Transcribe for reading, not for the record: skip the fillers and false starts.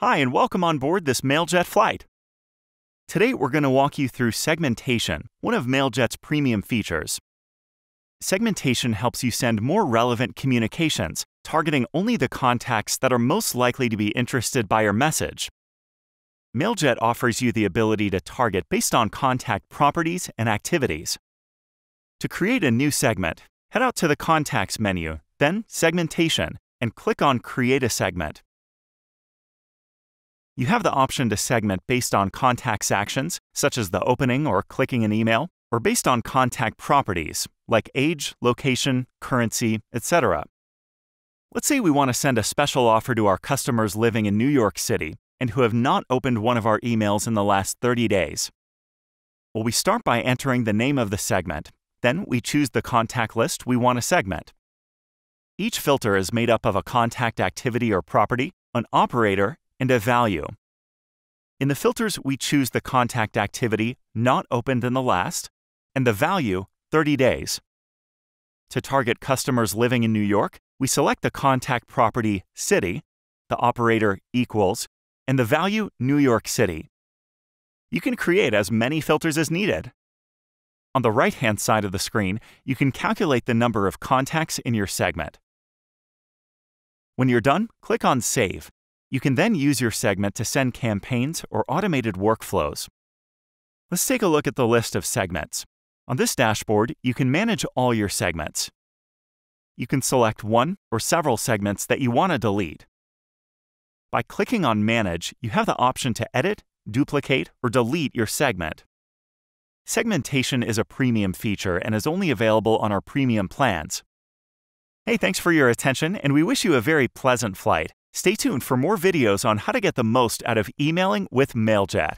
Hi, and welcome on board this Mailjet flight. Today we're going to walk you through segmentation, one of Mailjet's premium features. Segmentation helps you send more relevant communications, targeting only the contacts that are most likely to be interested by your message. Mailjet offers you the ability to target based on contact properties and activities. To create a new segment, head out to the Contacts menu, then Segmentation, and click on Create a Segment. You have the option to segment based on contacts' actions, such as the opening or clicking an email, or based on contact properties, like age, location, currency, etc. Let's say we want to send a special offer to our customers living in New York City and who have not opened one of our emails in the last 30 days. Well, we start by entering the name of the segment, then we choose the contact list we want to segment. Each filter is made up of a contact activity or property, an operator, and a value. In the filters, we choose the contact activity not opened in the last and the value 30 days. To target customers living in New York, we select the contact property city, the operator equals, and the value New York City. You can create as many filters as needed. On the right-hand side of the screen, you can calculate the number of contacts in your segment. When you're done, click on Save. You can then use your segment to send campaigns or automated workflows. Let's take a look at the list of segments. On this dashboard, you can manage all your segments. You can select one or several segments that you want to delete. By clicking on Manage, you have the option to edit, duplicate, or delete your segment. Segmentation is a premium feature and is only available on our premium plans. Hey, thanks for your attention, and we wish you a very pleasant flight. Stay tuned for more videos on how to get the most out of emailing with Mailjet.